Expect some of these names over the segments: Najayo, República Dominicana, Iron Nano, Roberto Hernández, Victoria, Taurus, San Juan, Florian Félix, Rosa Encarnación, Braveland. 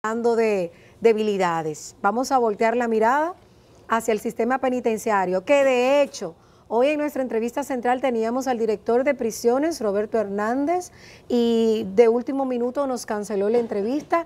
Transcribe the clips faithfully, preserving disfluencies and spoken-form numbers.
Hablando de debilidades, vamos a voltear la mirada hacia el sistema penitenciario, que de hecho, hoy en nuestra entrevista central teníamos al director de prisiones, Roberto Hernández, y de último minuto nos canceló la entrevista.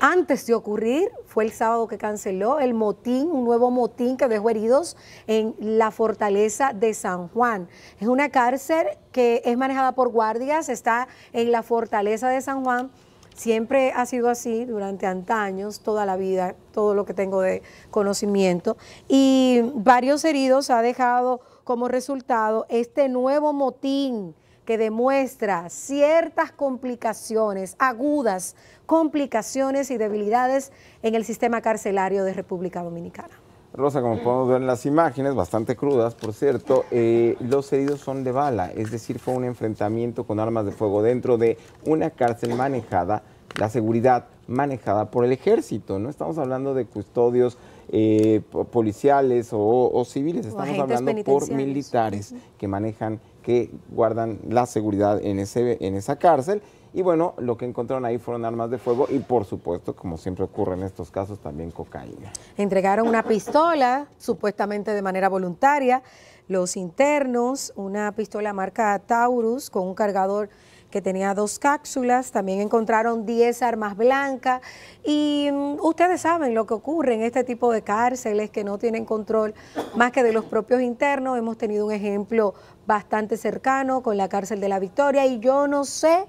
Antes de ocurrir, fue el sábado que canceló el motín, un nuevo motín que dejó heridos en la fortaleza de San Juan. Es una cárcel que es manejada por guardias, está en la fortaleza de San Juan. Siempre ha sido así durante antaños, toda la vida, todo lo que tengo de conocimiento. Y varios heridos ha dejado como resultado este nuevo motín que demuestra ciertas complicaciones, agudas complicaciones y debilidades en el sistema carcelario de República Dominicana. Rosa, como podemos ver en las imágenes, bastante crudas, por cierto, eh, los heridos son de bala, es decir, fue un enfrentamiento con armas de fuego dentro de una cárcel manejada, la seguridad manejada por el ejército. No estamos hablando de custodios eh, policiales o, o civiles, estamos o hablando por militares que manejan, que guardan la seguridad en, ese, en esa cárcel. Y bueno, lo que encontraron ahí fueron armas de fuego y por supuesto, como siempre ocurre en estos casos, también cocaína. Entregaron una pistola, supuestamente de manera voluntaria, los internos, una pistola marca Taurus con un cargador que tenía dos cápsulas, también encontraron diez armas blancas y um, ustedes saben lo que ocurre en este tipo de cárceles que no tienen control más que de los propios internos. Hemos tenido un ejemplo bastante cercano con la cárcel de la Victoria y yo no sé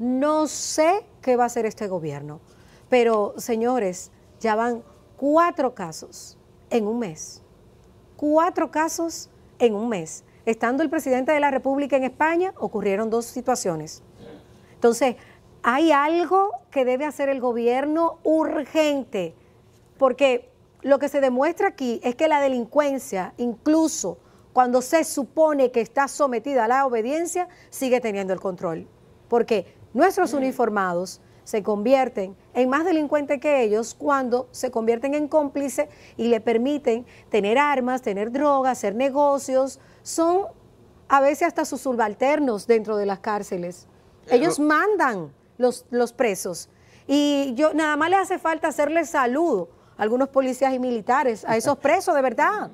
No sé qué va a hacer este gobierno, pero señores, ya van cuatro casos en un mes, cuatro casos en un mes. Estando el presidente de la República en España, ocurrieron dos situaciones. Entonces, hay algo que debe hacer el gobierno urgente, porque lo que se demuestra aquí es que la delincuencia, incluso cuando se supone que está sometida a la obediencia, sigue teniendo el control, porque nuestros uniformados se convierten en más delincuentes que ellos cuando se convierten en cómplices y le permiten tener armas, tener drogas, hacer negocios. Son a veces hasta sus subalternos dentro de las cárceles. Ellos mandan los, los presos y yo nada más les hace falta hacerles saludo a algunos policías y militares, a esos presos de verdad.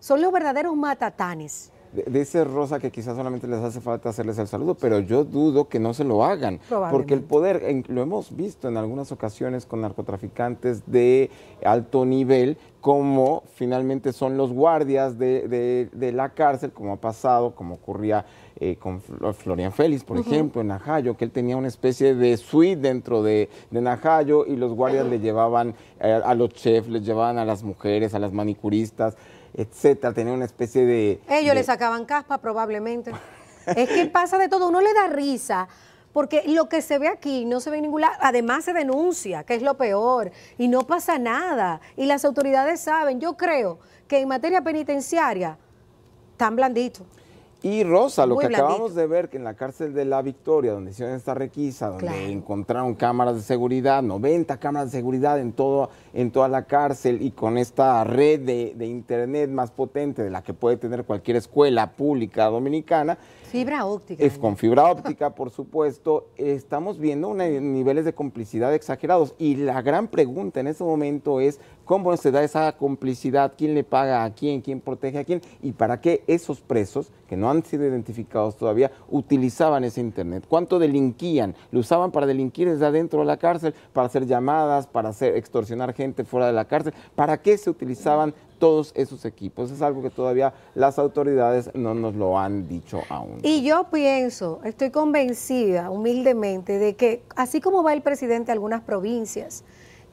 Son los verdaderos matatanes. Dice Rosa que quizás solamente les hace falta hacerles el saludo, pero yo dudo que no se lo hagan, porque el poder, lo hemos visto en algunas ocasiones con narcotraficantes de alto nivel, como finalmente son los guardias de, de, de la cárcel, como ha pasado, como ocurría eh, con Florian Félix, por uh-huh. ejemplo, en Najayo, que él tenía una especie de suite dentro de, de Najayo y los guardias uh-huh. le llevaban eh, a los chefs, les llevaban a las mujeres, a las manicuristas, etcétera, tenía una especie de... Ellos de... le sacaban caspa probablemente. Es que pasa de todo, uno le da risa, porque lo que se ve aquí no se ve en ningún lado, además se denuncia, que es lo peor, y no pasa nada, y las autoridades saben. Yo creo que en materia penitenciaria, tan blandito. Y Rosa, lo Muy que blandito. Acabamos de ver que en la cárcel de la Victoria, donde hicieron esta requisa, donde claro. encontraron cámaras de seguridad, noventa cámaras de seguridad en, todo, en toda la cárcel y con esta red de, de internet más potente de la que puede tener cualquier escuela pública dominicana. Fibra óptica. Es, con fibra óptica, por supuesto, estamos viendo una, niveles de complicidad exagerados y la gran pregunta en este momento es cómo se da esa complicidad, quién le paga a quién, quién protege a quién y para qué esos presos que no han sido identificados todavía utilizaban ese internet, cuánto delinquían, lo usaban para delinquir desde adentro de la cárcel, para hacer llamadas, para hacer extorsionar gente fuera de la cárcel, para qué se utilizaban todos esos equipos. Es algo que todavía las autoridades no nos lo han dicho aún. Y yo pienso, estoy convencida humildemente de que así como va el presidente a algunas provincias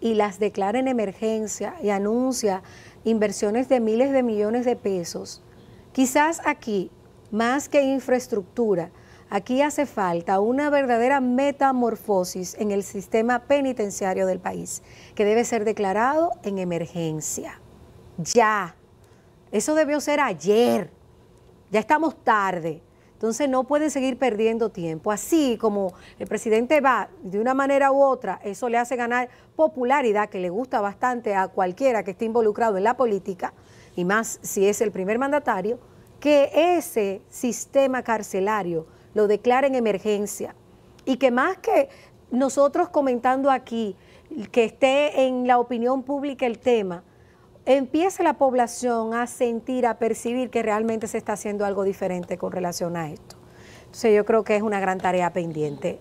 y las declara en emergencia y anuncia inversiones de miles de millones de pesos, quizás aquí, más que infraestructura, aquí hace falta una verdadera metamorfosis en el sistema penitenciario del país, que debe ser declarado en emergencia. Ya, eso debió ser ayer, ya estamos tarde, entonces no pueden seguir perdiendo tiempo. Así como el presidente va de una manera u otra, eso le hace ganar popularidad que le gusta bastante a cualquiera que esté involucrado en la política, y más si es el primer mandatario, que ese sistema carcelario lo declare en emergencia y que más que nosotros comentando aquí que esté en la opinión pública el tema, empiece la población a sentir, a percibir que realmente se está haciendo algo diferente con relación a esto. Entonces yo creo que es una gran tarea pendiente.